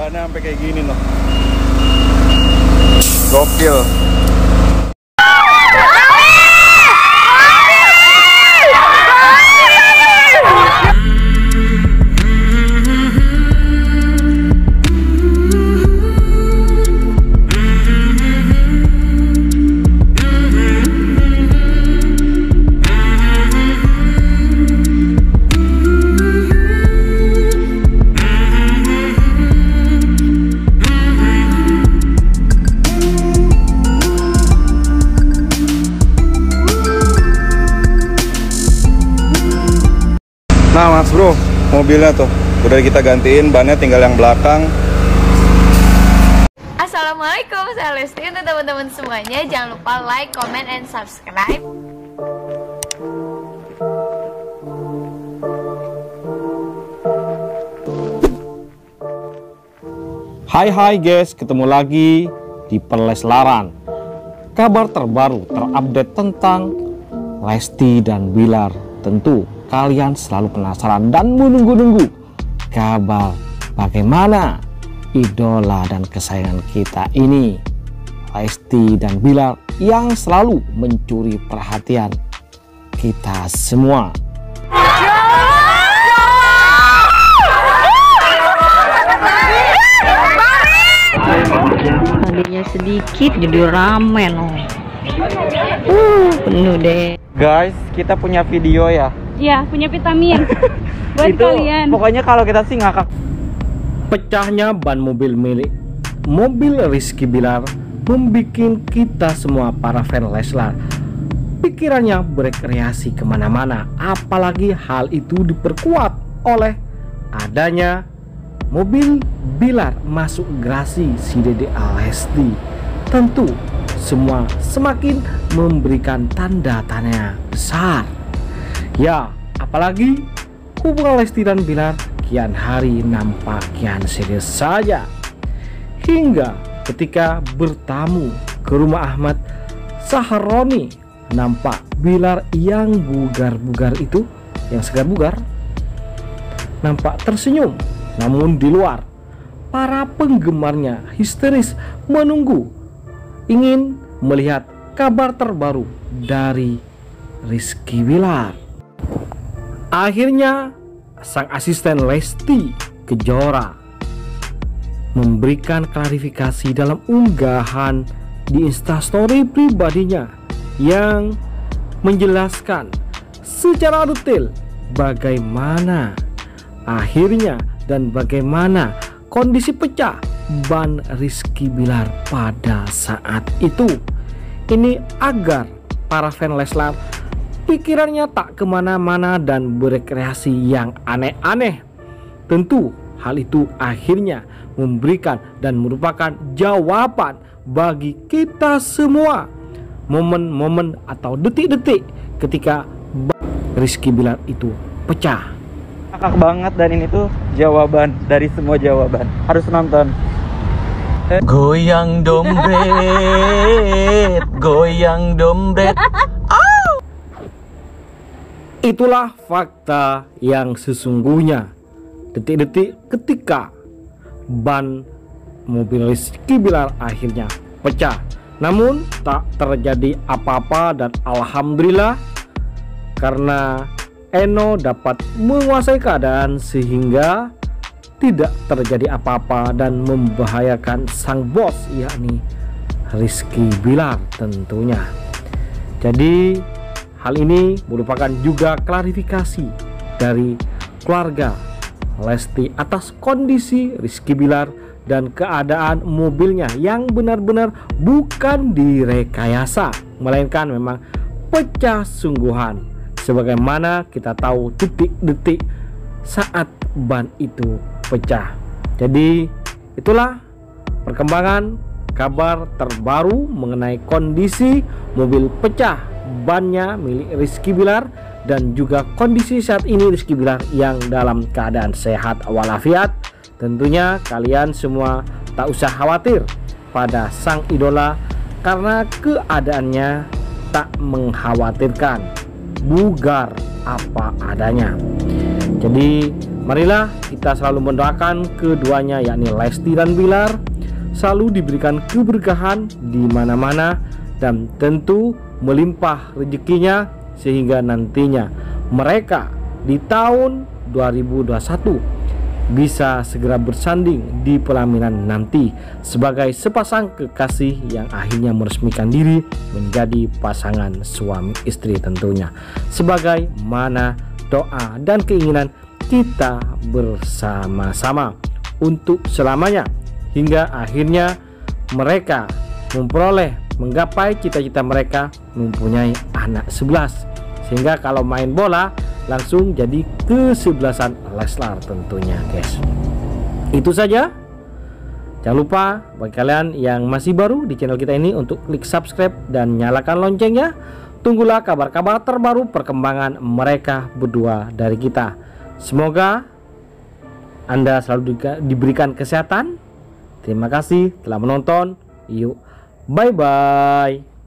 Bahannya sampai kayak gini loh. Gokil. Nah mas bro, mobilnya tuh udah kita gantiin, bannya tinggal yang belakang. Assalamualaikum, saya Lesti. Untuk teman-teman semuanya, jangan lupa like, comment, and subscribe. Hai guys, ketemu lagi di Perles Laran. Kabar terbaru terupdate tentang Lesti dan Billar. Tentu kalian selalu penasaran dan menunggu-nunggu kabar bagaimana idola dan kesayangan kita ini, Lesti dan Billar, yang selalu mencuri perhatian kita semua. Tadinya sedikit jadi ramen loh. Penuh deh. Guys, kita punya video ya. Iya, punya vitamin buat itu, kalian. Pokoknya kalau kita sih ngakak. Pecahnya ban mobil milik Rizky Billar membuat kita semua para fan Leslar pikirannya berekreasi kemana-mana. Apalagi hal itu diperkuat oleh adanya mobil Billar masuk gerasi si Dede Lesti. Tentu semua semakin memberikan tanda tanya besar. Ya, apalagi hubungan Lesti dan Billar kian hari nampak kian serius saja. Hingga ketika bertamu ke rumah Ahmad Saharoni, nampak Billar yang bugar-bugar itu, yang segar bugar, nampak tersenyum. Namun di luar, para penggemarnya histeris menunggu, ingin melihat kabar terbaru dari Rizky Billar. Akhirnya sang asisten Lesti Kejora memberikan klarifikasi dalam unggahan di instastory pribadinya yang menjelaskan secara detail bagaimana akhirnya dan bagaimana kondisi pecah ban Rizky Billar pada saat itu. Ini agar para fan Leslar pikirannya tak kemana-mana dan berekreasi yang aneh-aneh. Tentu hal itu akhirnya memberikan dan merupakan jawaban bagi kita semua. Momen-momen atau detik-detik ketika Rizky Billar itu pecah. Ngakak banget, dan ini tuh jawaban dari semua jawaban. Harus nonton. Goyang dompet, goyang dompet. Itulah fakta yang sesungguhnya. Detik-detik ketika ban mobil Rizky Billar akhirnya pecah. Namun tak terjadi apa-apa dan alhamdulillah karena Eno dapat menguasai keadaan sehingga tidak terjadi apa-apa dan membahayakan sang bos, yakni Rizky Billar tentunya. Jadi hal ini merupakan juga klarifikasi dari keluarga Lesti atas kondisi Rizky Billar dan keadaan mobilnya yang benar-benar bukan direkayasa, melainkan memang pecah sungguhan. Sebagaimana kita tahu detik-detik saat ban itu pecah. Jadi itulah perkembangan kabar terbaru mengenai kondisi mobil pecah bannya milik Rizky Billar dan juga kondisi saat ini Rizky Billar yang dalam keadaan sehat walafiat. Tentunya kalian semua tak usah khawatir pada sang idola karena keadaannya tak mengkhawatirkan, bugar apa adanya. Jadi marilah kita kita selalu mendoakan keduanya, yakni Lesti dan Billar, selalu diberikan keberkahan di mana-mana dan tentu melimpah rezekinya, sehingga nantinya mereka di tahun 2021 bisa segera bersanding di pelaminan nanti sebagai sepasang kekasih yang akhirnya meresmikan diri menjadi pasangan suami istri, tentunya sebagai mana doa dan keinginan kita bersama-sama untuk selamanya, hingga akhirnya mereka memperoleh menggapai cita-cita mereka mempunyai anak 11, sehingga kalau main bola langsung jadi kesebelasan Leslar tentunya, guys. Itu saja, jangan lupa bagi kalian yang masih baru di channel kita ini untuk klik subscribe dan nyalakan loncengnya. Tunggulah kabar-kabar terbaru perkembangan mereka berdua dari kita. Semoga Anda selalu diberikan kesehatan. Terima kasih telah menonton. Yuk, bye-bye.